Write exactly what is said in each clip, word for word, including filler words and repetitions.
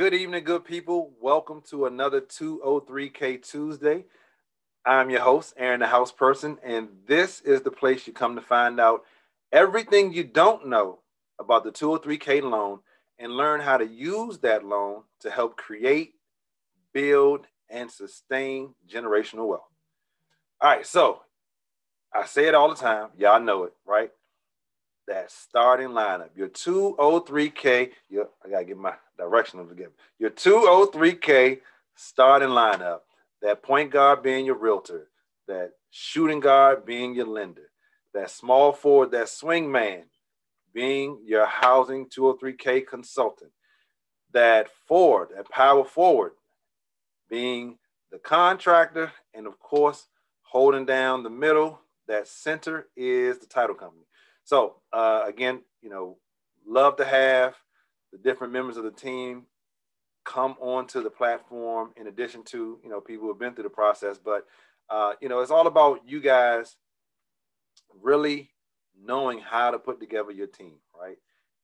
Good evening, good people. Welcome to another two oh three K Tuesday. I'm your host, Aaron the House Person, and this is the place you come to find out everything you don't know about the two oh three K loan and learn how to use that loan to help create, build, and sustain generational wealth. All right, so I say it all the time. Y'all know it, right? That starting lineup, your two oh three K, your, I gotta get my directional forgive your two oh three K starting lineup, that point guard being your realtor, that shooting guard being your lender, that small forward, that swing man being your housing two oh three K consultant, that forward, that power forward being the contractor, and of course, holding down the middle, that center is the title company. So uh, again, you know, love to have the different members of the team come onto the platform in addition to, you know, people who have been through the process. But, uh, you know, it's all about you guys really knowing how to put together your team, right?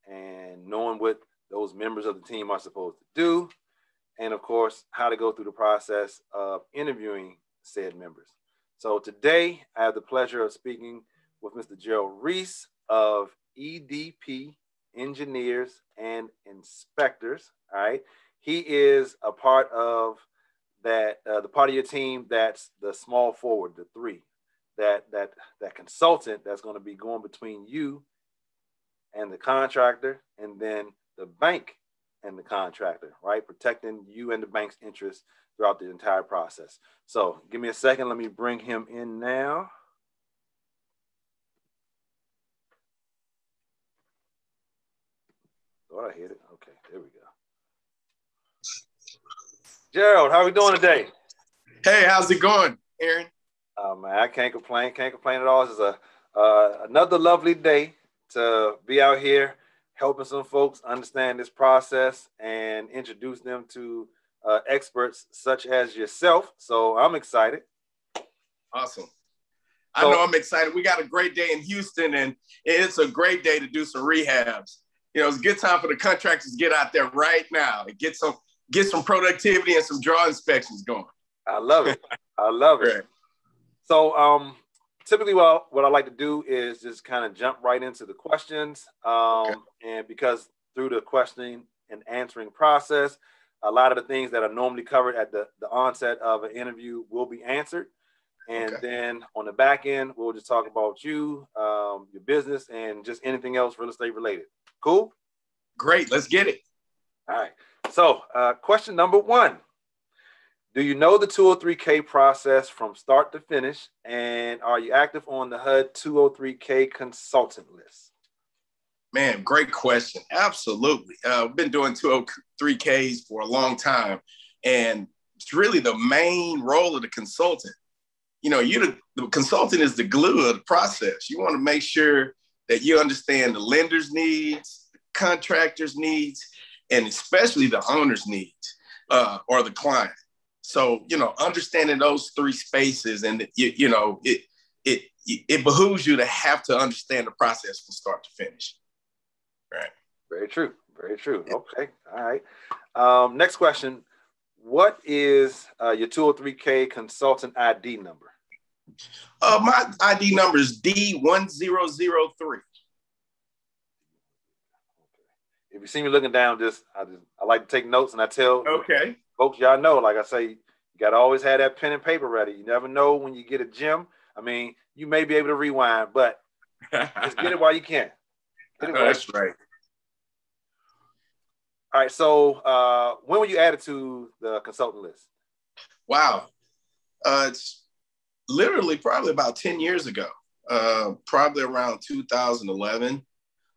And knowing what those members of the team are supposed to do. And of course, how to go through the process of interviewing said members. So today I have the pleasure of speaking with Mister Gerald Reece of E D P Engineers and Inspectors. All right, he is a part of that uh, the part of your team that's the small forward, the three, that that that consultant that's going to be going between you and the contractor, and then the bank and the contractor, right? Protecting you and the bank's interests throughout the entire process. So give me a second. Let me bring him in now. I hit it. Okay, there we go. Gerald, how are we doing today? Hey, how's it going, Aaron? Oh, man, I can't complain. Can't complain at all. This is a, uh, another lovely day to be out here helping some folks understand this process and introduce them to uh, experts such as yourself. So I'm excited. Awesome. I so, know I'm excited. We got a great day in Houston, and it's a great day to do some rehabs. You know, it's a good time for the contractors to get out there right now and get some get some productivity and some draw inspections going. I love it. I love it. Right. So um, typically what, what I like to do is just kind of jump right into the questions. Um, okay. And because through the questioning and answering process, a lot of the things that are normally covered at the, the onset of an interview will be answered. And okay. Then on the back end, we'll just talk about you, um, your business, and just anything else real estate related. Cool. Great. Let's get it. All right. So uh, question number one, do you know the two oh three K process from start to finish? And are you active on the H U D two oh three K consultant list? Man, great question. Absolutely. Uh, I've been doing two oh three Ks for a long time. And it's really the main role of the consultant. You know, you the, the consultant is the glue of the process. You want to make sure that you understand the lender's needs, the contractor's needs, and especially the owner's needs uh, or the client. So, you know, understanding those three spaces, and you, you know, it it it behooves you to have to understand the process from start to finish. Right. Very true. Very true. Okay. All right. Um, next question: what is uh, your two oh three K consultant I D number? Uh, my I D number is D one zero zero three. If you see me looking down, just I just I like to take notes, and I tell okay folks, y'all know, like I say, you gotta always have that pen and paper ready. You never know when you get a gem. I mean, you may be able to rewind, but just get it while you can. Get it while That's you can. Right. All right. So, uh, when were you added to the consultant list? Wow, uh, it's. Literally probably about ten years ago, uh, probably around two thousand eleven.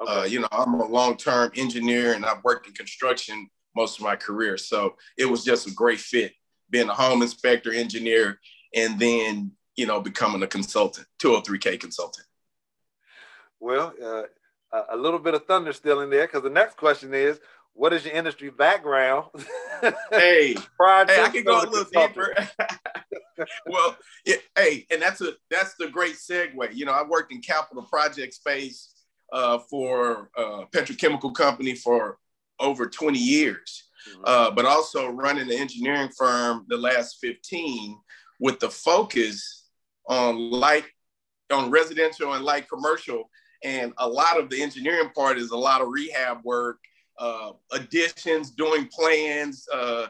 Okay. Uh, you know, I'm a long-term engineer, and I've worked in construction most of my career. So it was just a great fit, being a home inspector, engineer, and then, you know, becoming a consultant, two oh three K consultant. Well, uh, a little bit of thunder still in there, because the next question is, what is your industry background? Hey, hey, I can go a little deeper. Well, it, hey, and that's a that's the great segue. You know, I worked in capital project space uh, for a petrochemical company for over twenty years. uh, but also running the engineering firm the last fifteen with the focus on light, on residential and light commercial. And a lot of the engineering part is a lot of rehab work, uh, additions, doing plans, uh,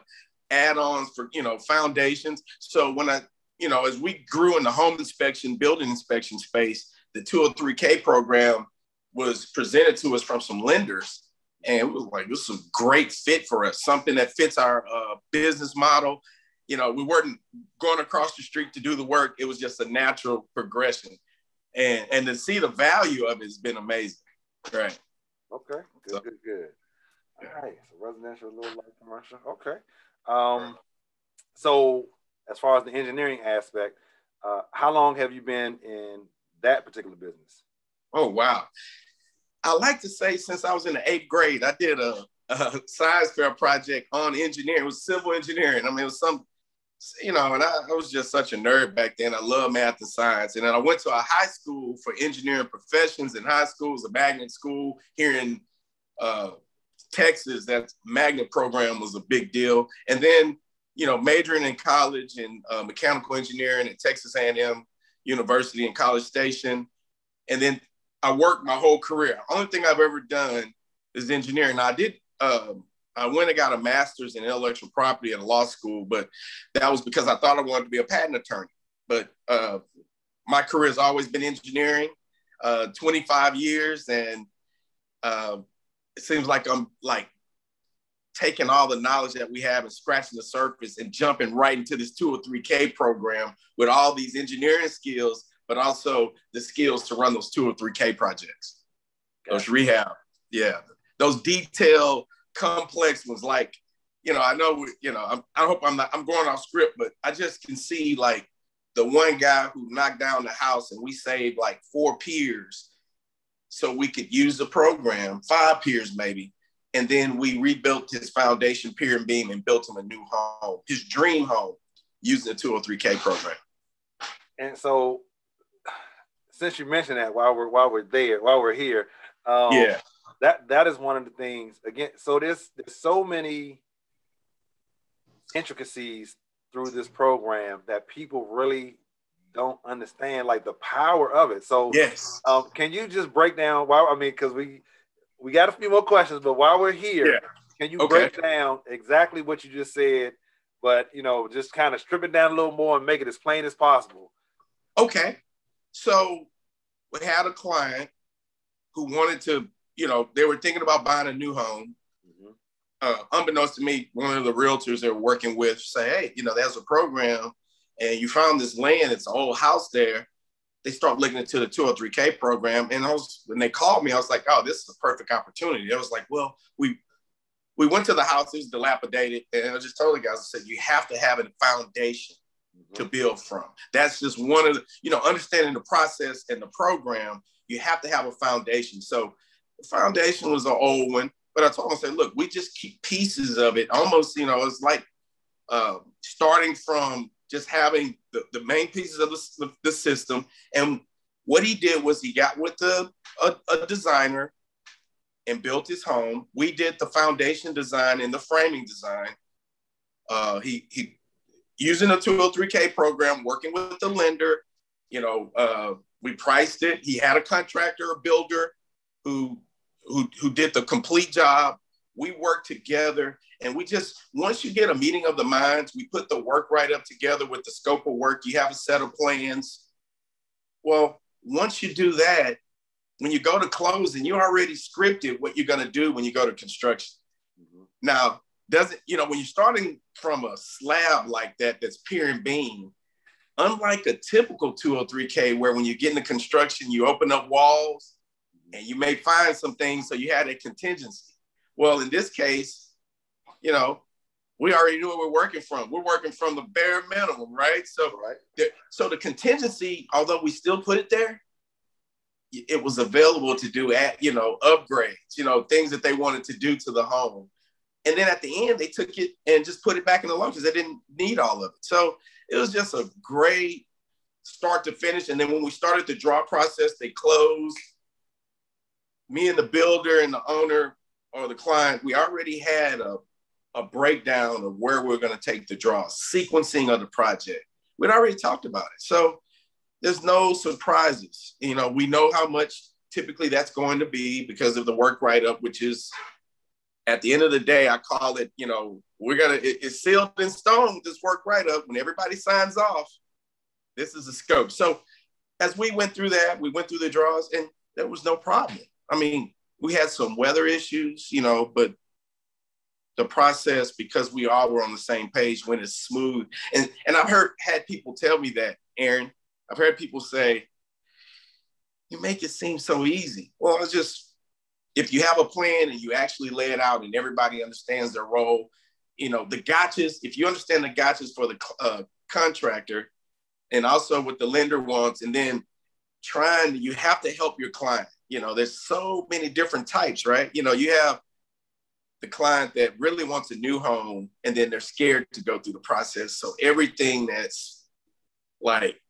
add-ons for, you know, foundations. So when I, you know, as we grew in the home inspection, building inspection space, the two oh three K program was presented to us from some lenders. And it was like, this is a great fit for us, something that fits our uh, business model. You know, we weren't going across the street to do the work. It was just a natural progression. And, and to see the value of it has been amazing. Right. Okay. Good, so, good, good. All right. So residential, a little light commercial. Okay. Um, so as far as the engineering aspect, uh, how long have you been in that particular business? Oh, wow. I like to say since I was in the eighth grade, I did a, a science fair project on engineering. It was civil engineering. I mean, it was some, you know, and I, I was just such a nerd back then. I loved math and science. And then I went to a high school for engineering professions in high school. It was a magnet school here in uh, Texas. That magnet program was a big deal. And then, you know, majoring in college in uh, mechanical engineering at Texas A and M University in College Station. And then I worked my whole career. Only thing I've ever done is engineering. Now, I did, um, I went and got a master's in intellectual property at a law school, but that was because I thought I wanted to be a patent attorney. But uh, my career has always been engineering, uh, twenty-five years. And uh, it seems like I'm like taking all the knowledge that we have and scratching the surface and jumping right into this two oh three K program with all these engineering skills, but also the skills to run those two oh three K projects, gotcha. Those rehab, yeah. Those detailed, complex ones, like, you know, I know, we, you know, I'm, I hope I'm not, I'm going off script, but I just can see like the one guy who knocked down the house and we saved like four piers so we could use the program, five piers maybe, and then we rebuilt his foundation pier and beam and built him a new home, his dream home, using the two oh three K program. And so, since you mentioned that, while we're while we're there, while we're here, um, yeah, that that is one of the things. Again, so there's there's so many intricacies through this program that people really don't understand, like the power of it. So yes, um, can you just break down? Why I mean, because we we got a few more questions, but while we're here, yeah. can you okay. break down exactly what you just said? But you know, just kind of strip it down a little more and make it as plain as possible. Okay, so. We had a client who wanted to, you know, they were thinking about buying a new home. Mm-hmm. Uh, unbeknownst to me, one of the realtors they're working with say, hey, you know, there's a program and you found this land, it's an old house there. They start looking into the two oh three K program. And I was, when they called me, I was like, oh, this is a perfect opportunity. I was like, well, we we went to the house, it was dilapidated. And I just told the guys, I said, you have to have a foundation to build from. That's just one of the, you know, understanding the process and the program, you have to have a foundation. So the foundation was an old one, but I told them, I said, look, we just keep pieces of it. Almost, you know, it's like uh, starting from just having the, the main pieces of the, the system. And what he did was he got with a, a, a designer and built his home. We did the foundation design and the framing design. Uh, he, he, using the two oh three K program, working with the lender, you know, uh, we priced it. He had a contractor, a builder who, who, who did the complete job. We worked together and we just, once you get a meeting of the minds, we put the work right up together with the scope of work. You have a set of plans. Well, once you do that, when you go to close and you already scripted what you're going to do when you go to construction. Mm-hmm. Now, doesn't, you know, when you're starting from a slab like that, that's pier and beam, unlike a typical two oh three K where when you get into construction, you open up walls and you may find some things. So you had a contingency. Well, in this case, you know, we already knew what we're working from. We're working from the bare minimum, right? So, right. The, so the contingency, although we still put it there, it was available to do at, you know, upgrades, you know, things that they wanted to do to the home. And then at the end, they took it and just put it back in the loan because they didn't need all of it. So it was just a great start to finish. And then when we started the draw process, they closed. Me and the builder and the owner or the client, we already had a a breakdown of where we're going to take the draw, sequencing of the project. We'd already talked about it. So there's no surprises. You know, we know how much typically that's going to be because of the work write-up, which is, at the end of the day, I call it, you know, we're going it, to, it's sealed in stone with this work write-up. When everybody signs off, this is the scope. So as we went through that, we went through the draws and there was no problem. I mean, we had some weather issues, you know, but the process, because we all were on the same page, went as smooth. And, and I've heard, had people tell me that, Aaron, I've heard people say, you make it seem so easy. Well, it's just, if you have a plan and you actually lay it out and everybody understands their role, you know, the gotchas, if you understand the gotchas for the uh, contractor and also what the lender wants, and then trying, you have to help your client. You know, there's so many different types, right? You know, you have the client that really wants a new home and then they're scared to go through the process. So everything that's like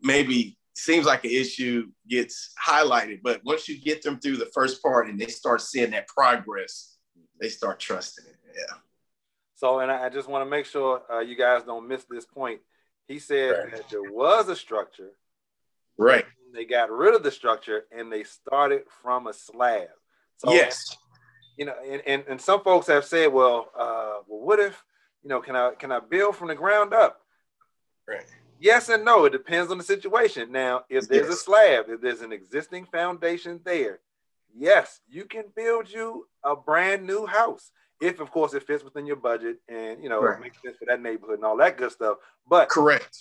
maybe seems like an issue gets highlighted, but once you get them through the first part and they start seeing that progress, they start trusting it. Yeah. So, and I just want to make sure uh, you guys don't miss this point. He said right. that there was a structure, right? They got rid of the structure and they started from a slab. So, yes. You know, and, and, and some folks have said, well, uh, well, what if, you know, can I, can I build from the ground up? Right. Yes and no, it depends on the situation. Now, if there's yes. a slab, if there's an existing foundation there, yes, you can build you a brand new house. If, of course, it fits within your budget and, you know, right. it makes sense for that neighborhood and all that good stuff. But correct.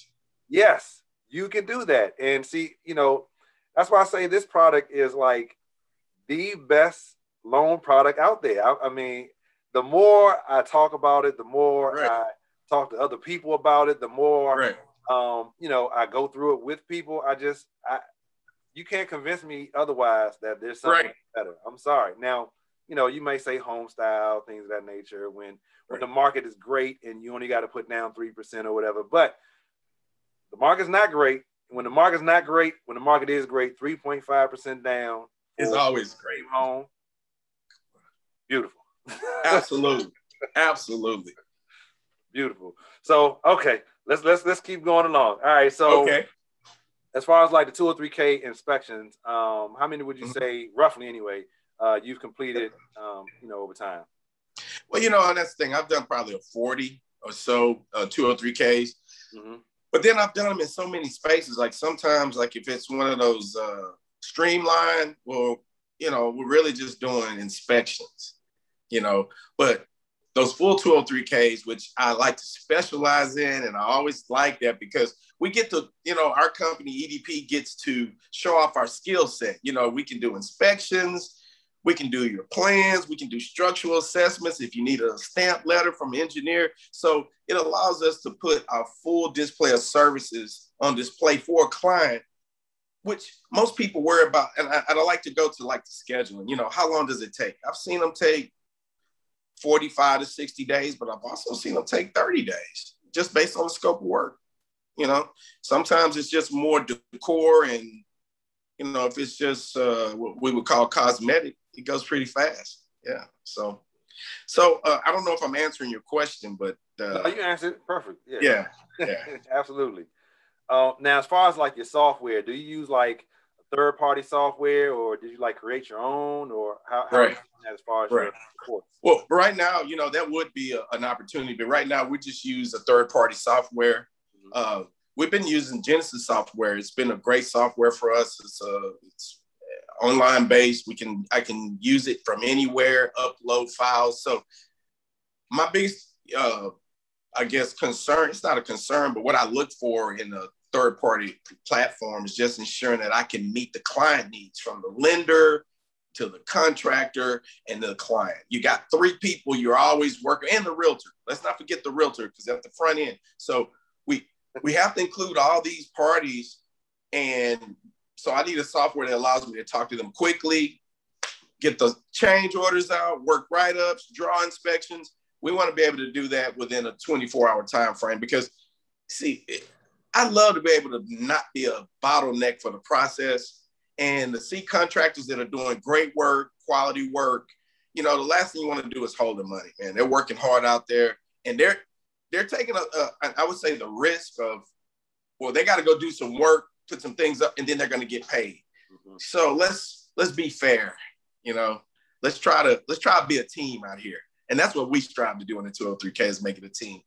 Yes, you can do that. And see, you know, that's why I say this product is like the best loan product out there. I, I mean, the more I talk about it, the more right. I talk to other people about it, the more, right. um, you know, I go through it with people. I just, I, you can't convince me otherwise that there's something right. better. I'm sorry. Now, you know, you may say home style, things of that nature when, right. when the market is great and you only got to put down three percent or whatever, but the market's not great. When the market's not great, when the market is great, three point five percent down is always great. Home. Beautiful. Absolutely. Absolutely. Beautiful. So, okay, let's let's let's keep going along. All right. So okay. as far as like the two oh three K inspections, um, how many would you mm-hmm. say, roughly anyway, uh you've completed um, you know, over time? Well, you know, that's the thing. I've done probably a forty or so uh two oh three Ks. Mm-hmm. But then I've done them in so many spaces. Like sometimes, like if it's one of those uh streamlined, well, you know, we're really just doing inspections. You know, but those full two oh three Ks, which I like to specialize in, and I always like that because we get to, you know, our company, E D P, gets to show off our skill set. You know, we can do inspections, we can do your plans, we can do structural assessments if you need a stamp letter from an engineer. So it allows us to put our full display of services on display for a client, which most people worry about. And I, and I like to go to like the scheduling, you know, how long does it take? I've seen them take forty-five to sixty days, but I've also seen them take thirty days just based on the scope of work. You know, sometimes it's just more decor and, you know, if it's just uh, what we would call cosmetic, it goes pretty fast. Yeah. So, so uh, I don't know if I'm answering your question, but. Uh, no, you answered it. Perfect. Yeah. Yeah. yeah. Absolutely. Uh, now, as far as like your software, do you use like third party software, or did you like create your own, or how, how right. as far as right. your reports? Well, right now, you know, that would be a, an opportunity, but right now we just use a third party software. Mm-hmm. Uh, we've been using Genesis software. It's been a great software for us. It's, uh, it's online based. We can, I can use it from anywhere, upload files. So my biggest, uh, I guess, concern, it's not a concern, but what I look for in a third-party platforms, just ensuring that I can meet the client needs from the lender to the contractor and the client. You got three people you're always working, and the realtor. Let's not forget the realtor because at the front end. So we we have to include all these parties, and so I need a software that allows me to talk to them quickly, get the change orders out, work write-ups, draw inspections. We want to be able to do that within a twenty-four hour time frame because, see, it, I love to be able to not be a bottleneck for the process and to see contractors that are doing great work, quality work, you know, the last thing you want to do is hold the money, man. They're working hard out there, and they're they're taking a, a I would say the risk of, well, they got to go do some work, put some things up, and then they're going to get paid. Mm-hmm. So let's let's be fair, you know. Let's try to let's try to be a team out here, and that's what we strive to do in the two oh three K is make it a team.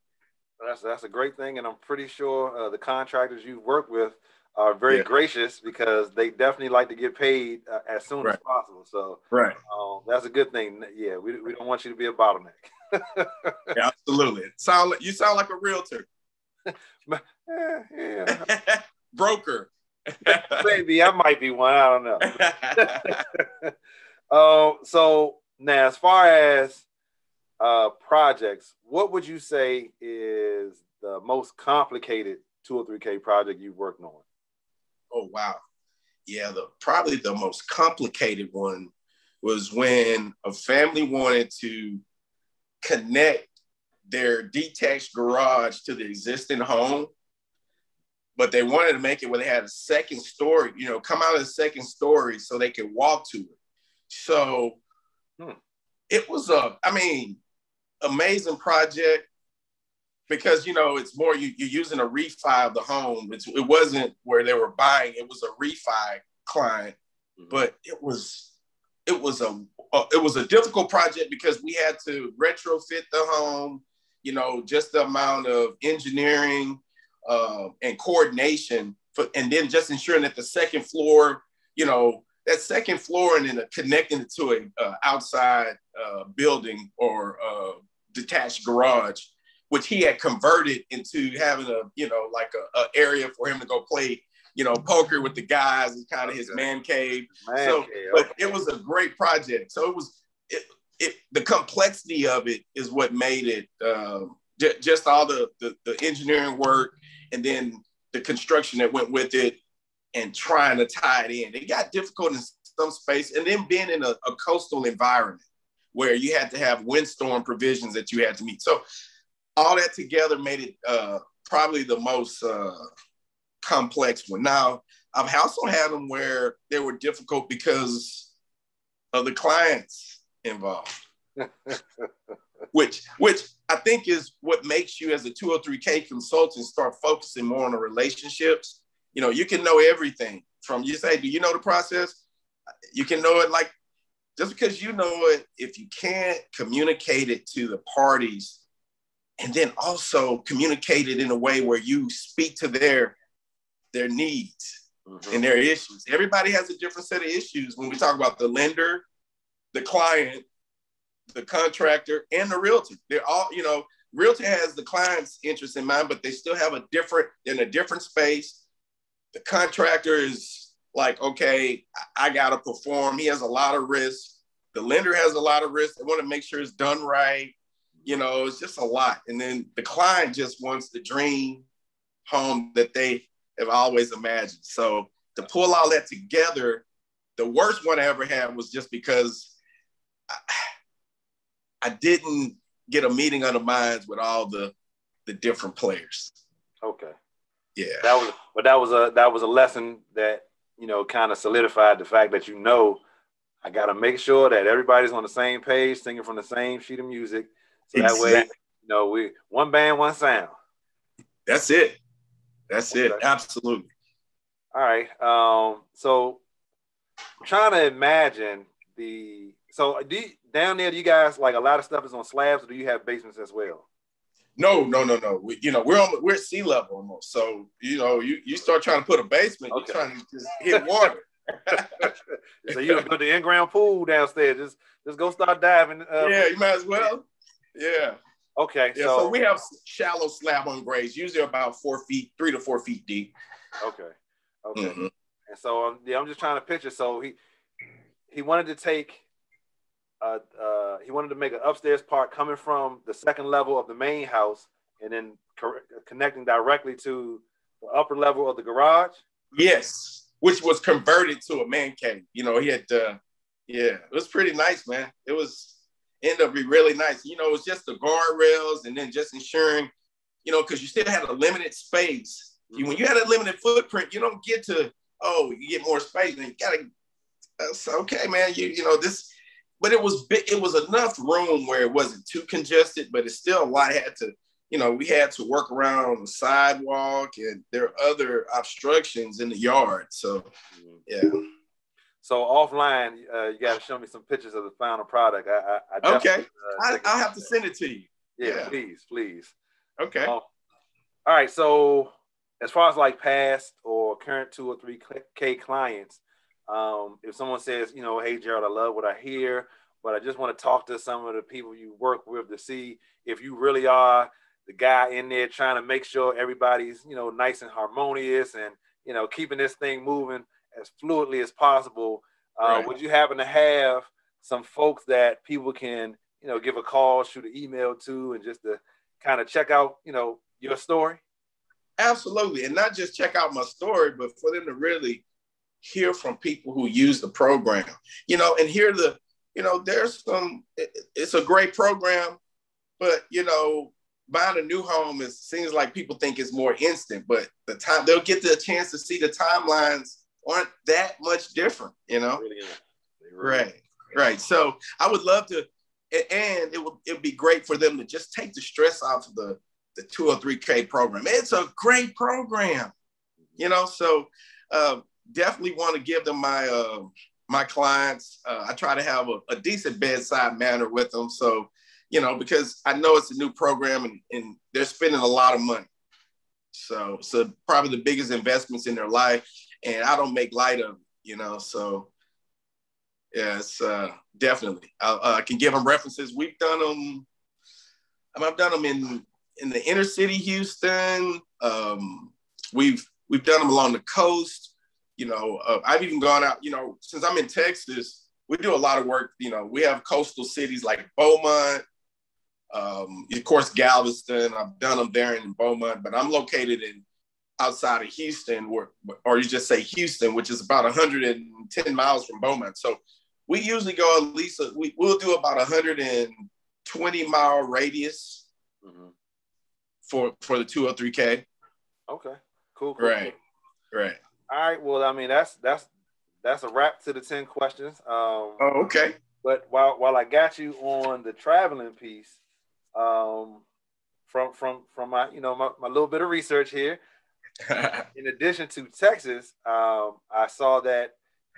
That's that's a great thing, and I'm pretty sure uh, the contractors you've worked with are very yeah. gracious, because they definitely like to get paid uh, as soon right. as possible. So right, um, that's a good thing. Yeah, we we don't want you to be a bottleneck. Yeah, absolutely. Sound like, you sound like a realtor. But, yeah, yeah. Broker. Maybe I might be one. I don't know. Uh, so now, as far as uh, projects, what would you say is the most complicated two oh three K project you've worked on? Oh, wow. Yeah, the, probably the most complicated one was when a family wanted to connect their detached garage to the existing home, but they wanted to make it where they had a second story, you know, come out of the second story so they could walk to it. So hmm. it was a, I mean, amazing project, because, you know, it's more, you, you're using a refi of the home. It's, it wasn't where they were buying. It was a refi client, mm-hmm. but it was, it was a, a, it was a difficult project, because we had to retrofit the home, you know, just the amount of engineering uh, and coordination for, and then just ensuring that the second floor, you know, that second floor, and then a, connecting it to a uh, outside uh, building or uh, detached garage, which he had converted into having a, you know, like a, a area for him to go play, you know, poker with the guys, and kind of his man cave. Man so, cave. But it was a great project. So it was, it, it the complexity of it is what made it. Um, j just all the, the the engineering work, and then the construction that went with it, and trying to tie it in. It got difficult in some space, and then being in a, a coastal environment where you had to have windstorm provisions that you had to meet. So all that together made it uh, probably the most uh, complex one. Now, I've also had them where they were difficult because of the clients involved, which, which I think is what makes you as a two oh three K consultant start focusing more on the relationships. You know, you can know everything from, you say, do you know the process? You can know it, like, just because you know it, if you can't communicate it to the parties, and then also communicate it in a way where you speak to their, their needs mm-hmm. and their issues. Everybody has a different set of issues when we talk about the lender, the client, the contractor, and the realtor. They're all, you know, realtor has the client's interest in mind, but they still have a different, in a different space. The contractor is like, okay, I got to perform. He has a lot of risk. The lender has a lot of risk. They want to make sure it's done right. You know, it's just a lot. And then the client just wants the dream home that they have always imagined. So to pull all that together, the worst one I ever had was just because I, I didn't get a meeting of the minds with all the, the different players. Okay. Yeah, that was, but that was a that was a lesson that, you know, kind of solidified the fact that, you know, I got to make sure that everybody's on the same page, singing from the same sheet of music, so exactly. that way, you know, we one band, one sound. That's it. That's okay. it. Absolutely. All right. Um. So, I'm trying to imagine the so do you, down there. Do you guys, like, a lot of stuff is on slabs, or do you have basements as well? No, no, no, no. We, you know, we're on, we're at sea level almost. So, you know, you, you start trying to put a basement, okay. you're trying to just hit water. So you don't go to the in-ground pool downstairs. Just just go start diving. Uh, yeah, you might as well. Yeah. Okay. Yeah, so, so we have shallow slab on grades, usually about four feet, three to four feet deep. Okay. Okay. Mm-hmm. And so um, yeah, I'm just trying to picture. So he he wanted to take. Uh, uh, he wanted to make an upstairs part coming from the second level of the main house and then co connecting directly to the upper level of the garage. Yes, which was converted to a man cave. You know, he had, uh, yeah, it was pretty nice, man. It was, ended up being really nice. You know, it was just the guardrails and then just ensuring, you know, because you still had a limited space. Mm-hmm. When you had a limited footprint, you don't get to, oh, you get more space. And you got to, uh, okay, man, you, you know, this... but it was it was enough room where it wasn't too congested, but it's still a lot. I had to, you know, we had to work around the sidewalk, and there are other obstructions in the yard. So, yeah. So offline, uh, you got to show me some pictures of the final product. I, I, I okay, uh, I, I'll have to send it to you. Yeah, yeah. please, please. Okay. Um, all right. So as far as like past or current two oh three K clients, um, if someone says, you know, hey, Gerald, I love what I hear, but I just want to talk to some of the people you work with to see if you really are the guy in there trying to make sure everybody's, you know, nice and harmonious and, you know, keeping this thing moving as fluidly as possible. Uh, right. Would you happen to have some folks that people can, you know, give a call, shoot an email to, and just to kind of check out, you know, your story? Absolutely. And not just check out my story, but for them to really hear from people who use the program, you know, and hear the, you know, there's some, it, it's a great program, but, you know, buying a new home, it seems like people think it's more instant, but the time they'll get the chance to see the timelines aren't that much different, you know? Really right, right. So I would love to, and it would it'd be great for them to just take the stress off of the, the two oh three K program. It's a great program, you know? So uh, definitely want to give them my, uh, my clients. Uh, I try to have a, a decent bedside manner with them. So, you know, because I know it's a new program and, and they're spending a lot of money. So, so probably the biggest investments in their life, and I don't make light of it, you know? So yeah, it's uh, definitely, I, I can give them references. We've done them, I've done them in, in the inner city, Houston. Um, we've, we've done them along the coast. You know, uh, I've even gone out, you know, since I'm in Texas, we do a lot of work. You know, we have coastal cities like Beaumont, Um, of course, Galveston. I've done them there in Beaumont, but I'm located in outside of Houston, or, or you just say Houston, which is about one hundred ten miles from Beaumont. So we usually go at least, a, we, we'll do about one hundred twenty mile radius mm-hmm. for, for the two oh three K. Okay, cool. cool right, cool. right. All right, well, I mean, that's, that's, that's a wrap to the ten questions. Um, oh, okay. But while, while I got you on the traveling piece, Um, from from from my you know my, my little bit of research here. In addition to Texas, um, I saw that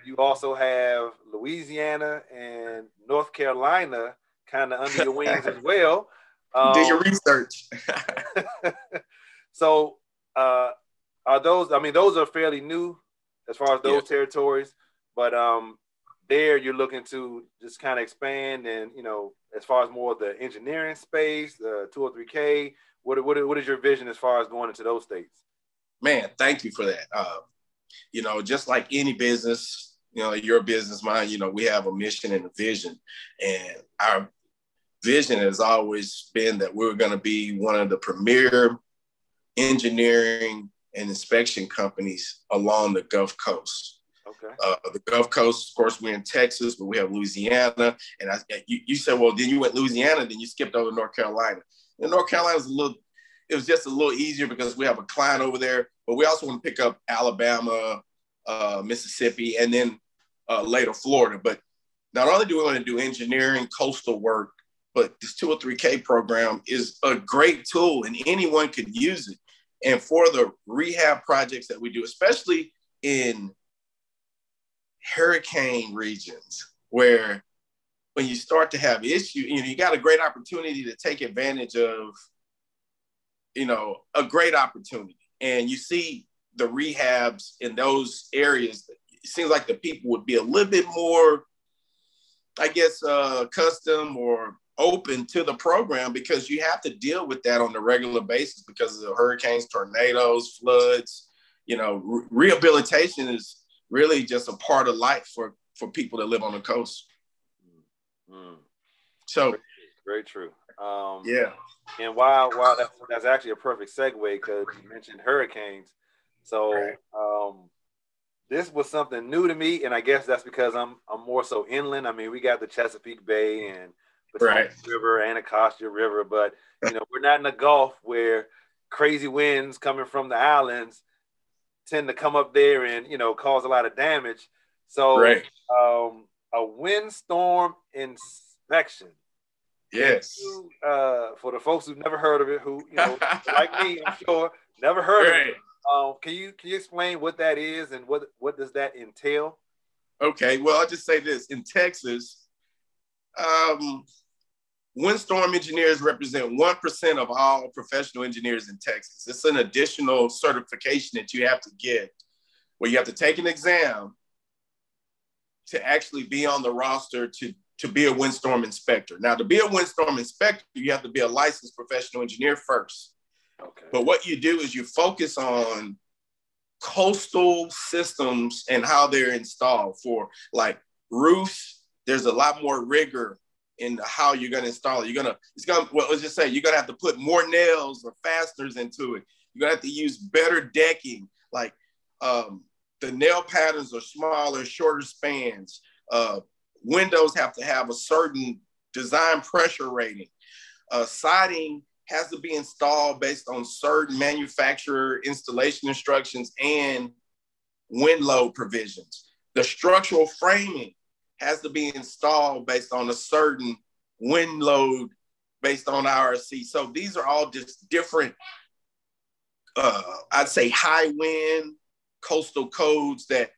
you also have Louisiana and North Carolina kind of under your wings as well. Um, Do your research. So, uh, are those? I mean, those are fairly new as far as those yeah. territories, but um. There, you're looking to just kind of expand, and you know, as far as more of the engineering space, the two oh three K. What what what is your vision as far as going into those states? Man, thank you for that. Uh, you know, just like any business, you know, your business mind. You know, we have a mission and a vision, and our vision has always been that we're going to be one of the premier engineering and inspection companies along the Gulf Coast. Okay. Uh, the Gulf Coast, of course, we're in Texas, but we have Louisiana. And I, you, you said, well, then you went Louisiana, then you skipped over North Carolina. And North Carolina is a little, it was just a little easier because we have a client over there, but we also want to pick up Alabama, uh, Mississippi, and then uh, later Florida. But not only do we want to do engineering, coastal work, but this two oh three K program is a great tool and anyone could use it. And for the rehab projects that we do, especially in hurricane regions, where when you start to have issues, you know, you got a great opportunity to take advantage of, you know, a great opportunity. And you see the rehabs in those areas, it seems like the people would be a little bit more, I guess, uh, accustomed or open to the program, because you have to deal with that on a regular basis because of the hurricanes, tornadoes, floods. You know, re rehabilitation is really just a part of life for, for people that live on the coast. Mm. So very true. Um, yeah. And while, while that's, that's actually a perfect segue, because you mentioned hurricanes. So right. um, this was something new to me. And I guess that's because I'm, I'm more so inland. I mean, we got the Chesapeake Bay and Potomac right. River, Anacostia River, but you know, we're not in the Gulf where crazy winds coming from the islands tend to come up there and, you know, cause a lot of damage. So right. um, a windstorm inspection. Yes. You, uh, for the folks who've never heard of it, who, you know, like me, I'm sure, never heard right. of it. Um, can you can you explain what that is and what what does that entail? Okay, well, I'll just say this. In Texas, um, windstorm engineers represent one percent of all professional engineers in Texas. It's an additional certification that you have to get, where you have to take an exam to actually be on the roster to, to be a windstorm inspector. Now, to be a windstorm inspector, you have to be a licensed professional engineer first. Okay. But what you do is you focus on coastal systems and how they're installed for, like, roofs. There's a lot more rigor in how you're going to install it. You're going to, it's going to, well, let's just say you're going to have to put more nails or fasteners into it. You're going to have to use better decking. Like, um, the nail patterns are smaller, shorter spans. Uh, windows have to have a certain design pressure rating. Uh, siding has to be installed based on certain manufacturer installation instructions and wind load provisions. The structural framing has to be installed based on a certain wind load based on I R C. So these are all just different, uh, I'd say, high wind coastal codes that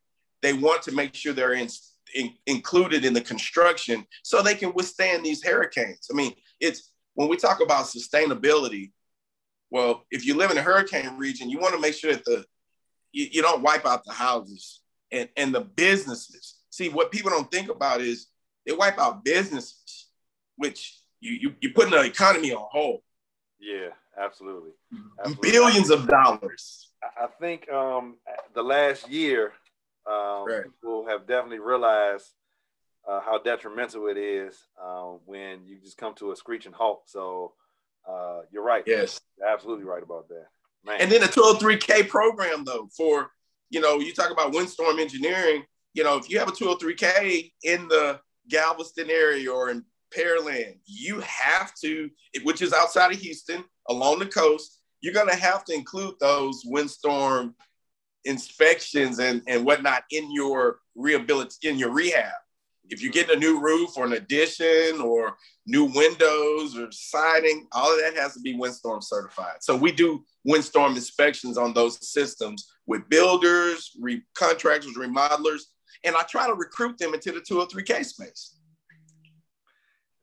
they want to make sure they're in, in, included in the construction so they can withstand these hurricanes. I mean, it's, when we talk about sustainability, well, if you live in a hurricane region, you want to make sure that the you, you don't wipe out the houses and, and the businesses. See, what people don't think about is they wipe out businesses, which you, you, you're putting the economy on hold. Yeah, absolutely. absolutely. Billions of dollars. I think um, the last year, um, right. people have definitely realized Uh, how detrimental it is uh, when you just come to a screeching halt. So uh, you're right. Yes, you're absolutely right about that. Man. And then the two oh three K program, though, for, you know, you talk about windstorm engineering, you know, if you have a two oh three K in the Galveston area or in Pearland, you have to, which is outside of Houston, along the coast, you're going to have to include those windstorm inspections and, and whatnot in your rehabilit- in your rehab. If you're getting a new roof or an addition or new windows or siding, all of that has to be windstorm certified. So we do windstorm inspections on those systems with builders, re contractors, remodelers, and I try to recruit them into the two oh three K space.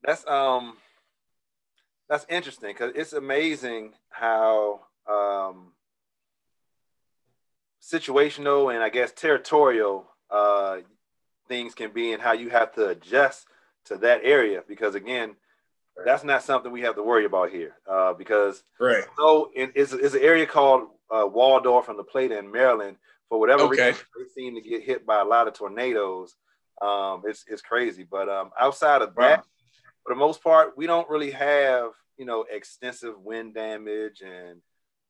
That's um, that's interesting, because it's amazing how um, situational and, I guess, territorial uh, things can be, and how you have to adjust to that area, because again, right. that's not something we have to worry about here, uh, because right. so it, it's, it's an area called uh, Waldorf and La Plata in Maryland. For whatever okay. reason, they seem to get hit by a lot of tornadoes. Um, it's it's crazy, but um, outside of right. that, for the most part, we don't really have, you know, extensive wind damage and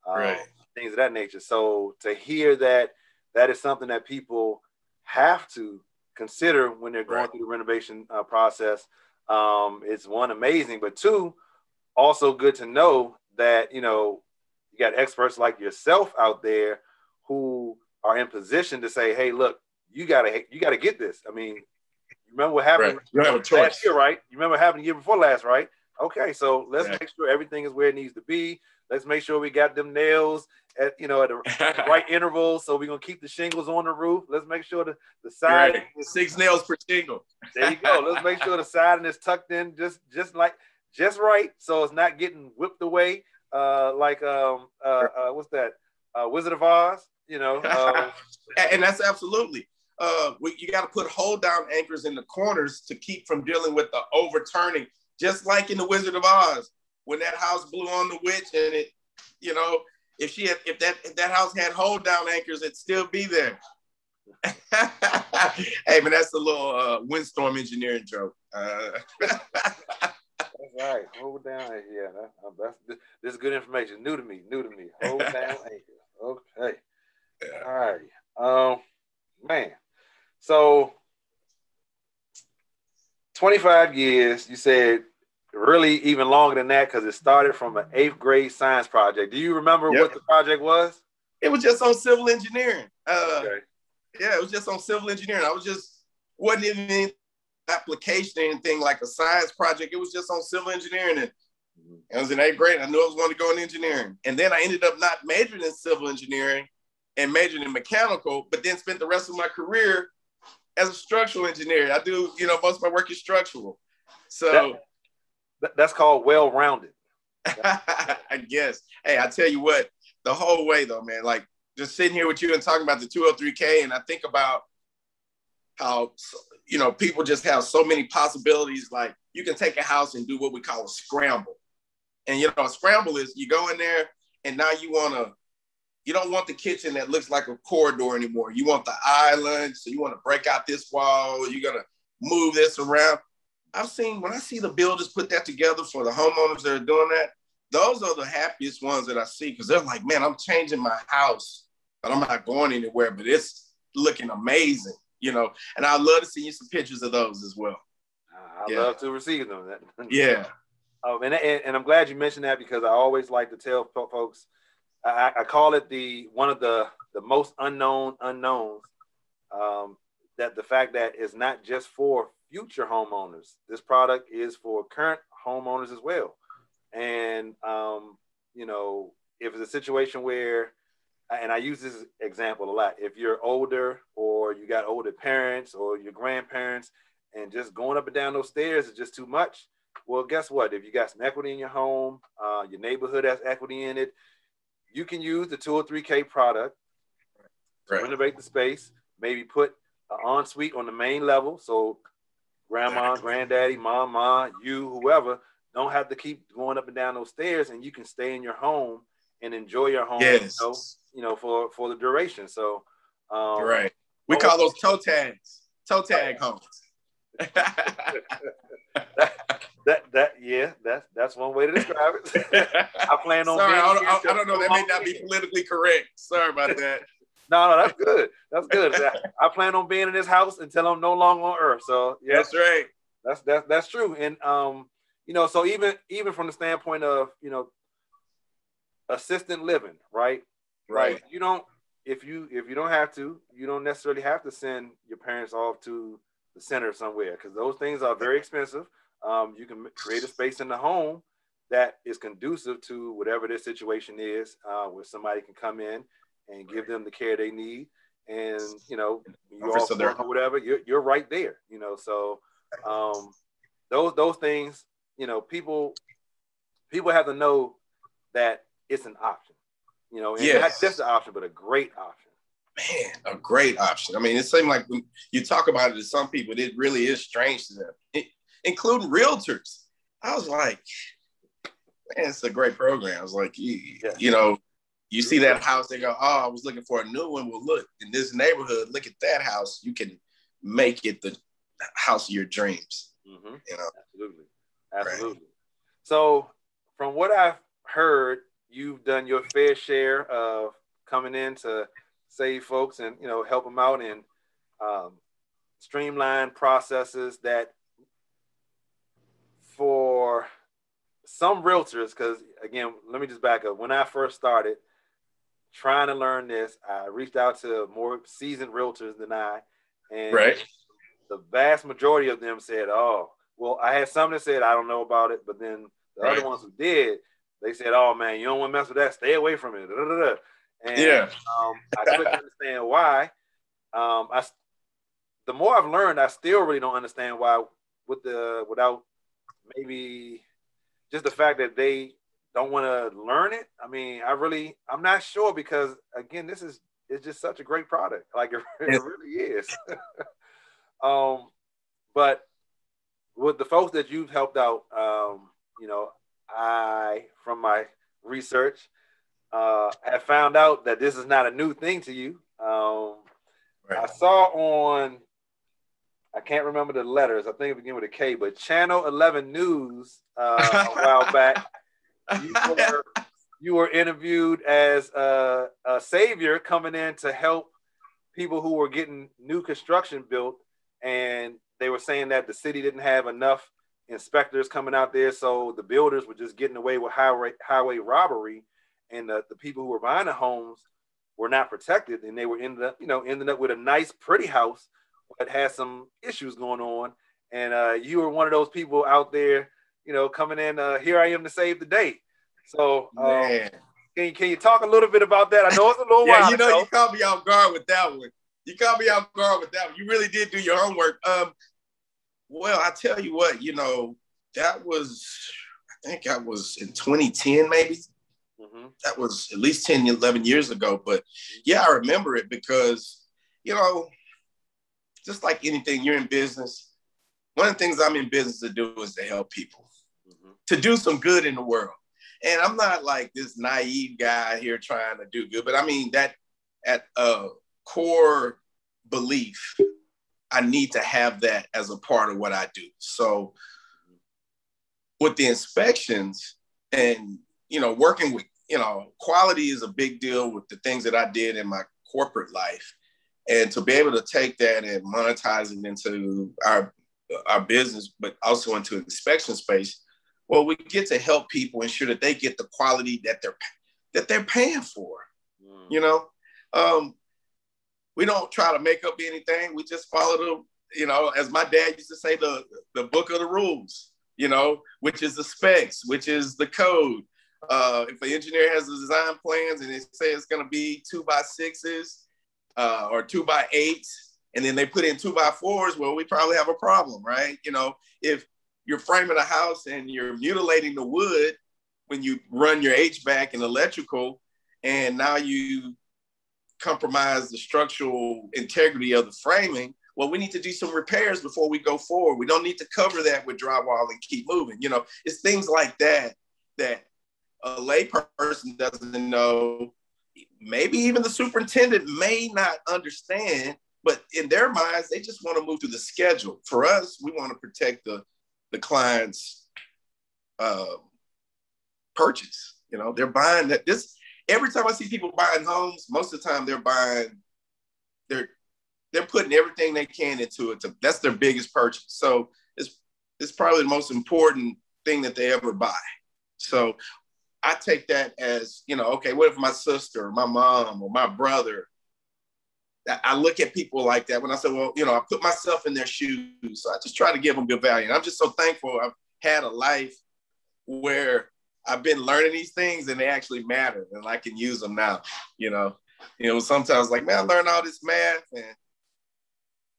um, right. things of that nature. So to hear that that is something that people have to consider when they're going right. through the renovation uh, process. Um, it's one, amazing, but two, also good to know that, you know, you got experts like yourself out there who are in position to say, hey, look, you gotta, you gotta get this. I mean, you remember what happened right. last choice. year, right? You remember what happened the year before last, right? Okay, so let's right. make sure everything is where it needs to be. Let's make sure we got them nails at, you know, at the right intervals. So we're going to keep the shingles on the roof. Let's make sure the, the side. Right. Is, Six nails per shingle. There you go. Let's make sure the siding is tucked in just, just like, just right. So it's not getting whipped away. Uh, like, um, uh, uh, what's that? Uh, Wizard of Oz, you know. Um, and that's absolutely. Uh, we, you got to put hold down anchors in the corners to keep from dealing with the overturning. Just like in the Wizard of Oz, when that house blew on the witch, and it, you know, if she had, if that if that house had hold down anchors, it'd still be there. Hey, man, that's a little uh, windstorm engineering joke. Uh... That's right. Hold down, yeah. That, that's this is good information. New to me. New to me. Hold down anchors. Okay. Yeah. All right. Um, man. So, twenty-five years. You said. Really, even longer than that, because it started from an eighth grade science project. Do you remember yep. what the project was? It was just on civil engineering. Uh, okay. Yeah, it was just on civil engineering. I was just, wasn't even application or anything like a science project. It was just on civil engineering. And I was in eighth grade. I knew I was going to go in engineering. And then I ended up not majoring in civil engineering and majoring in mechanical, but then spent the rest of my career as a structural engineer. I do, you know, most of my work is structural. So that, that's called well-rounded. I guess. Hey, I tell you what, the whole way though, man, like just sitting here with you and talking about the two oh three K, and I think about how, you know, people just have so many possibilities. Like you can take a house and do what we call a scramble. And, you know, a scramble is you go in there and now you want to, you don't want the kitchen that looks like a corridor anymore. You want the island. So you want to break out this wall. You're going to move this around. I've seen, when I see the builders put that together for the homeowners that are doing that, those are the happiest ones that I see, because they're like, man, I'm changing my house, but I'm not going anywhere, but it's looking amazing, you know? And I'd love to see you some pictures of those as well. I'd yeah. love to receive them. Yeah. Um, and, and, and I'm glad you mentioned that, because I always like to tell folks, I, I call it the one of the, the most unknown unknowns, um, that the fact that it's not just for future homeowners. This product is for current homeowners as well. And, um, you know, if it's a situation where, and I use this example a lot, if you're older or you got older parents or your grandparents and just going up and down those stairs is just too much. Well, guess what? If you got some equity in your home, uh, your neighborhood has equity in it, you can use the two oh three K product to right. renovate the space, maybe put an ensuite on the main level. So grandma, granddaddy, mama, you, whoever, don't have to keep going up and down those stairs, and you can stay in your home and enjoy your home, yes. you know, you know, for, for the duration. So, um, right. We call those toe tags, toe tag homes. that, that, that, yeah, that's, that's one way to describe it. I plan on, sorry, I don't, I don't know. That may not be politically correct. Sorry about that. No, no, that's good. That's good. I plan on being in this house until I'm no longer on earth. So yeah, that's right. That's that's that's true. And um, you know, so even even from the standpoint of, you know, assisted living, right? Right. Like you don't if you if you don't have to, you don't necessarily have to send your parents off to the center somewhere, because those things are very expensive. Um, you can create a space in the home that is conducive to whatever their situation is, uh, where somebody can come in and give them the care they need, and you know, you all or whatever, you're you're right there, you know. So um, those those things, you know, people people have to know that it's an option, you know, and yes. not just an option, but a great option. Man, a great option. I mean, it seems like when you talk about it to some people, it really is strange to them, it, including realtors. I was like, man, it's a great program. I was like, you, yeah. you know. You see that house, they go, oh, I was looking for a new one. Well, look, in this neighborhood, look at that house. You can make it the house of your dreams. Mm-hmm. You know? Absolutely. Absolutely. Right. So from what I've heard, you've done your fair share of coming in to save folks and, you know, help them out and um, streamline processes that for some realtors, because, again, let me just back up. When I first started trying to learn this, I reached out to more seasoned realtors than I, and right. the vast majority of them said, oh, well, I had some that said, I don't know about it, but then the right. other ones who did, they said, oh, man, you don't want to mess with that. Stay away from it. Da, da, da. And yeah. um, I couldn't understand why. Um, I, the more I've learned, I still really don't understand why with the, without maybe just the fact that they don't want to learn it. I mean, I really, I'm not sure, because again, this is, it's just such a great product. Like it, it really is. um, but with the folks that you've helped out, um, you know, I, from my research, uh, have found out that this is not a new thing to you. Um, right. I saw on, I can't remember the letters. I think it began with a K, but Channel eleven News uh, a while back, You were, you were interviewed as a, a savior coming in to help people who were getting new construction built, and they were saying that the city didn't have enough inspectors coming out there, so the builders were just getting away with highway highway robbery, and the, the people who were buying the homes were not protected, and they were ended up, you know, ending up with a nice, pretty house, but had some issues going on, And uh, you were one of those people out there, you know, coming in, uh, here I am to save the day. So um, can, you, can you talk a little bit about that? I know it's a little yeah, while you know, ago. You caught me off guard with that one. You caught me off guard with that one. You really did do your homework. Um, well, I tell you what, you know, that was, I think I was in twenty ten, maybe. Mm-hmm. That was at least ten, eleven years ago. But yeah, I remember it because, you know, just like anything, you're in business. One of the things I'm in business to do is to help people, mm-hmm. to do some good in the world. And I'm not like this naive guy here trying to do good, but I mean that at a core belief, I need to have that as a part of what I do. So with the inspections and, you know, working with, you know, quality is a big deal with the things that I did in my corporate life. And to be able to take that and monetize it into our our business, but also into inspection space, well, we get to help people ensure that they get the quality that they're that they're paying for. Mm. You know, um, we don't try to make up anything. We just follow the, you know, as my dad used to say, the the book of the rules. You know, which is the specs, which is the code. Uh, if an engineer has the design plans and they say it's going to be two by sixes uh, or two by eights, and then they put in two by fours, well, we probably have a problem, right? You know, if you're framing a house and you're mutilating the wood when you run your H V A C and electrical, and now you compromise the structural integrity of the framing, well, we need to do some repairs before we go forward. We don't need to cover that with drywall and keep moving. You know, it's things like that that a layperson doesn't know. Maybe even the superintendent may not understand. But in their minds, they just want to move through the schedule. For us, we want to protect the, the client's uh, purchase. You know, they're buying that. This every time I see people buying homes, most of the time they're buying, they're they're putting everything they can into it. To, that's their biggest purchase. So it's it's probably the most important thing that they ever buy. So I take that as, you know, okay, what if my sister, or my mom, or my brother? I look at people like that when I say, well, you know, I put myself in their shoes. So I just try to give them good value. And I'm just so thankful I've had a life where I've been learning these things and they actually matter and I can use them now, you know. You know, sometimes like, man, I learned all this math and,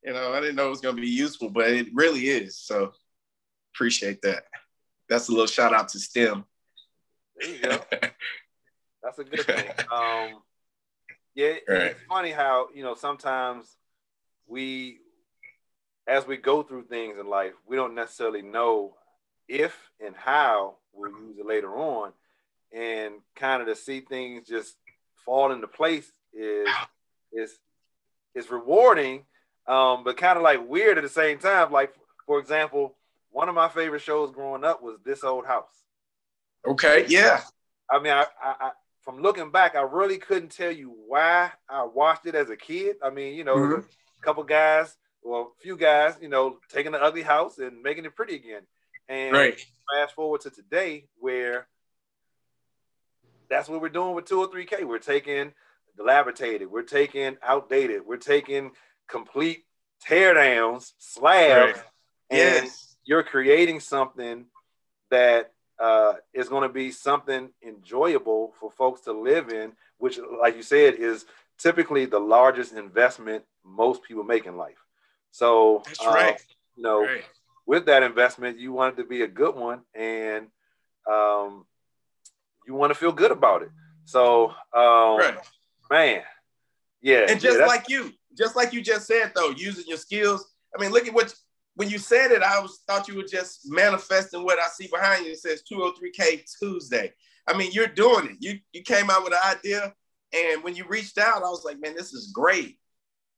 you know, I didn't know it was going to be useful, but it really is. So appreciate that. That's a little shout out to STEM. There you go. That's a good thing. Um, Yeah, it's funny how, you know, sometimes we, as we go through things in life, we don't necessarily know if and how we'll use it later on. And kind of to see things just fall into place is is, is rewarding, um, but kind of like weird at the same time. Like, for example, one of my favorite shows growing up was This Old House. Okay, yeah. I mean, I... I, I from looking back, I really couldn't tell you why I watched it as a kid. I mean, you know, mm-hmm. a couple guys, well, a few guys, you know, taking the ugly house and making it pretty again. And right. Fast forward to today where that's what we're doing with two oh three K. We're taking dilapidated. We're taking outdated. We're taking complete teardowns, slabs. Right. And yes. You're creating something that Uh, it's going to be something enjoyable for folks to live in, which, like you said, is typically the largest investment most people make in life. So, that's uh, right. You know, right. With that investment, you want it to be a good one, and um, you want to feel good about it. So, um, right. man, yeah. And just yeah, like you, just like you just said, though, using your skills. I mean, look at what. When you said it, I was, thought you were just manifesting what I see behind you. It says two oh three K Tuesday. I mean, you're doing it. You you came out with an idea, and when you reached out, I was like, man, this is great.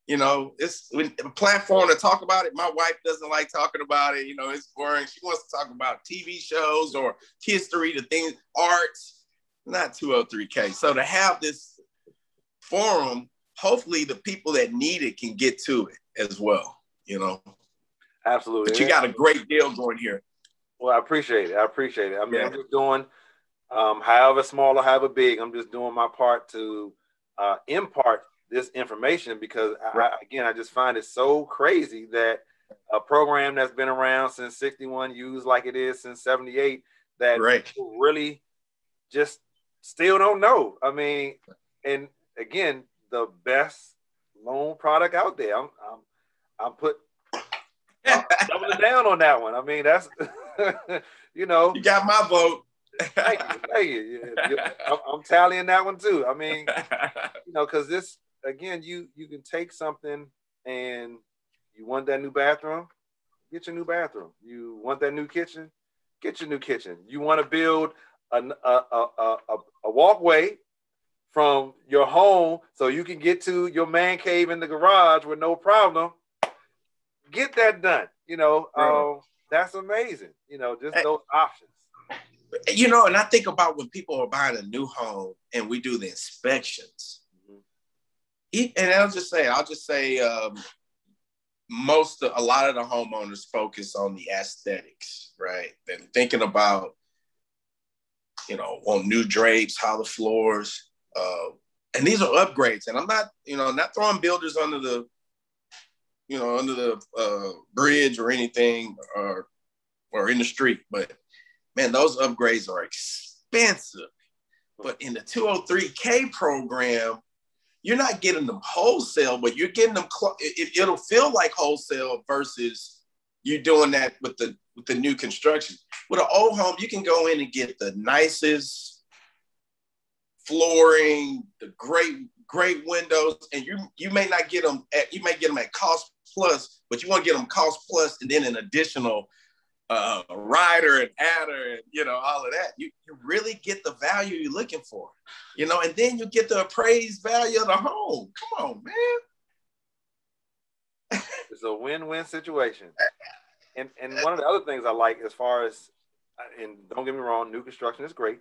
You know, it's a platform to talk about it. My wife doesn't like talking about it. You know, it's boring. She wants to talk about T V shows or history, the things, arts, not two oh three K. So to have this forum, hopefully the people that need it can get to it as well, you know. Absolutely. But you got a great deal going here. Well, I appreciate it. I appreciate it. I mean, yeah. I'm just doing, um, however small or however big, I'm just doing my part to uh, impart this information because, I, right. again, I just find it so crazy that a program that's been around since sixty-one, used like it is since seventy-eight, that right. people really just still don't know. I mean, and again, the best loan product out there. I'm I'm I'm put I'm doubling down on that one. I mean, that's you know, you got my vote. Thank you, thank you. I'm, I'm tallying that one too. I mean, you know, because this again, you you can take something and you want that new bathroom, get your new bathroom. You want that new kitchen, get your new kitchen. You want to build a a a a, a walkway from your home so you can get to your man cave in the garage with no problem, get that done. You know, um, that's amazing. You know, just those options. You know, and I think about when people are buying a new home and we do the inspections. Mm-hmm. And I'll just say, I'll just say um, most, of, a lot of the homeowners focus on the aesthetics, right? And thinking about, you know, on new drapes, how the floors, Uh, and these are upgrades, and I'm not, you know, not throwing builders under the, you know, under the uh, bridge or anything, or or in the street. But man, those upgrades are expensive. But in the two oh three K program, you're not getting them wholesale, but you're getting them. It, it'll feel like wholesale versus you doing that with the with the new construction. With an old home, you can go in and get the nicest flooring, the great, great windows, and you you may not get them at, you may get them at cost plus, but you want to get them cost plus and then an additional uh, rider and adder and, you know, all of that. You, you really get the value you're looking for, you know, and then you get the appraised value of the home. Come on, man. It's a win-win situation. And, and one of the other things I like as far as, and don't get me wrong, new construction is great.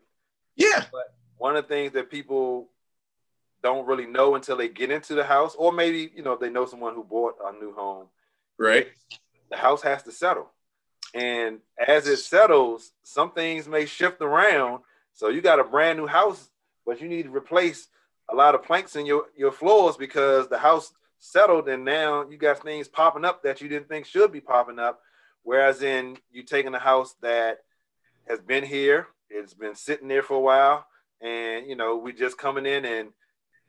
Yeah. But one of the things that people don't really know until they get into the house, or maybe, you know, if they know someone who bought a new home, right? The house has to settle. And as it settles, some things may shift around. So you got a brand new house, but you need to replace a lot of planks in your, your floors because the house settled and now you got things popping up that you didn't think should be popping up. Whereas in you taking a house that has been here, it's been sitting there for a while, and, you know, we just coming in and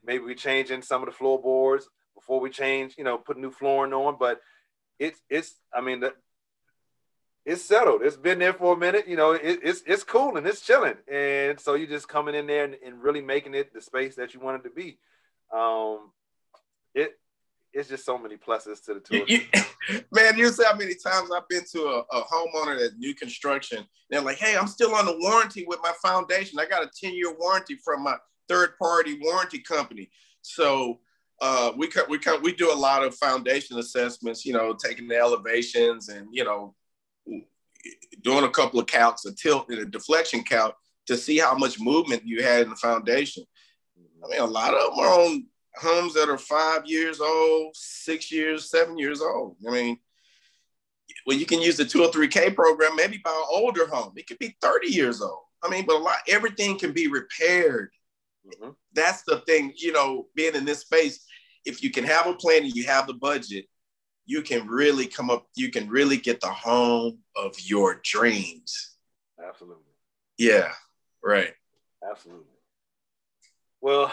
maybe we changing some of the floorboards before we change, you know, put new flooring on. But it's, it's, I mean, the, it's settled. It's been there for a minute. You know, it, it's, it's cool and it's chilling. And so you just coming in there and, and really making it the space that you want it to be. Um, it, it's just so many pluses to the tour. You, you, man, you see how many times I've been to a, a homeowner that's new construction. They're like, hey, I'm still on the warranty with my foundation. I got a ten year warranty from my third party warranty company. So uh, we, we, we do a lot of foundation assessments, you know, taking the elevations and, you know, doing a couple of counts, a tilt and a deflection count to see how much movement you had in the foundation. I mean, a lot of them are on homes that are five years old, six years, seven years old. I mean, well, you can use the two oh three K program, maybe buy an older home. It could be thirty years old. I mean, but a lot, everything can be repaired. Mm-hmm. That's the thing, you know, being in this space, if you can have a plan and you have the budget, you can really come up, you can really get the home of your dreams. Absolutely. Yeah, right. Absolutely. Well,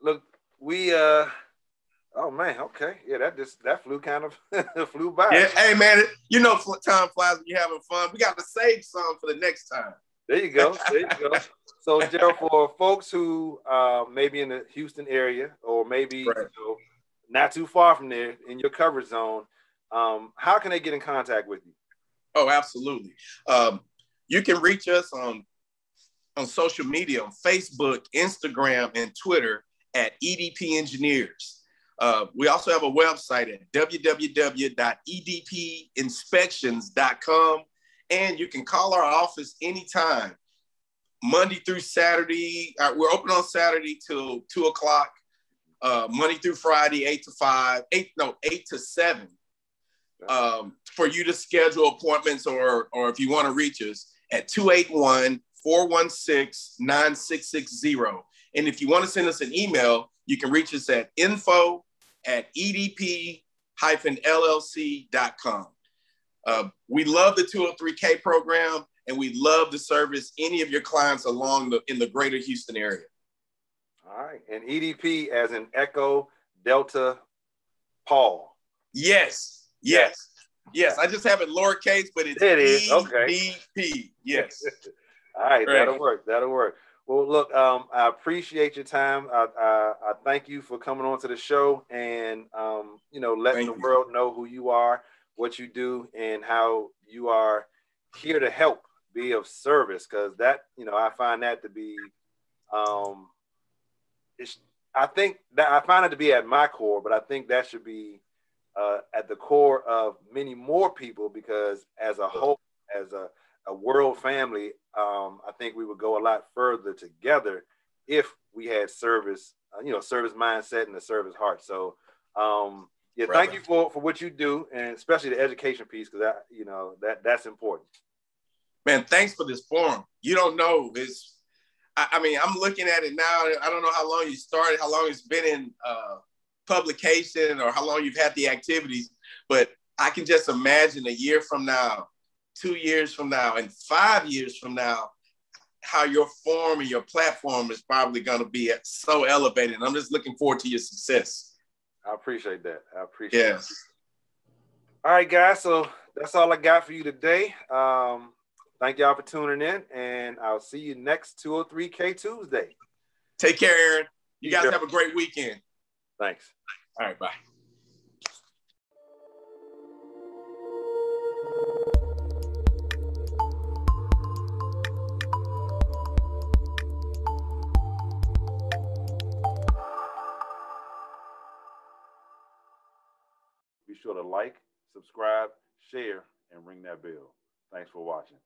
look, We uh oh man, okay. Yeah, that just that flew kind of flew by. Yeah, hey man, you know time flies when you're having fun. We got to save some for the next time. There you go. There you go. So Gerald, for folks who uh maybe in the Houston area or maybe right. you know, not too far from there in your coverage zone, um, how can they get in contact with you? Oh, absolutely. Um, you can reach us on on social media, on Facebook, Instagram, and Twitter at E D P Engineers. Uh, we also have a website at w w w dot e d p inspections dot com. And you can call our office anytime, Monday through Saturday. Uh, we're open on Saturday till two o'clock, uh, Monday through Friday, eight to five, eight, no, eight to seven, um, for you to schedule appointments or, or if you want to reach us at two eight one, four one six, nine six six zero. And if you want to send us an email, you can reach us at info at E D P dash L L C dot com. Uh, we love the two oh three K program, and we love to service any of your clients along the, in the greater Houston area. All right. And E D P as in Echo Delta Paul. Yes. Yes. Yes. I just have it lowercase, but it's it is. E D P. Okay. Yes. All right. Right. That'll work. That'll work. Well, look, um, I appreciate your time. I, I, I thank you for coming on to the show and, um, you know, letting thank the you. world know who you are, what you do, and how you are here to help be of service. Because that, you know, I find that to be, um, it's, I think that I find it to be at my core, but I think that should be uh, at the core of many more people, because as a whole, as a, a world family, um, I think we would go a lot further together if we had service, uh, you know, service mindset and a service heart. So, um, yeah, right, thank right. you for, for what you do, and especially the education piece, because I, you know, that that's important. Man, thanks for this forum. You don't know, it's, I, I mean, I'm looking at it now. I don't know how long you started, how long it's been in uh, publication, or how long you've had the activities, but I can just imagine a year from now, two years from now, and five years from now, how your form and your platform is probably going to be so elevated. I'm just looking forward to your success. I appreciate that. I appreciate it. Yes. All right, guys. So that's all I got for you today. Um, thank y'all for tuning in, and I'll see you next two oh three K Tuesday. Take care, Aaron. You guys have a great weekend. Thanks. All right. Bye. Be sure to like, subscribe, share, and ring that bell. Thanks for watching.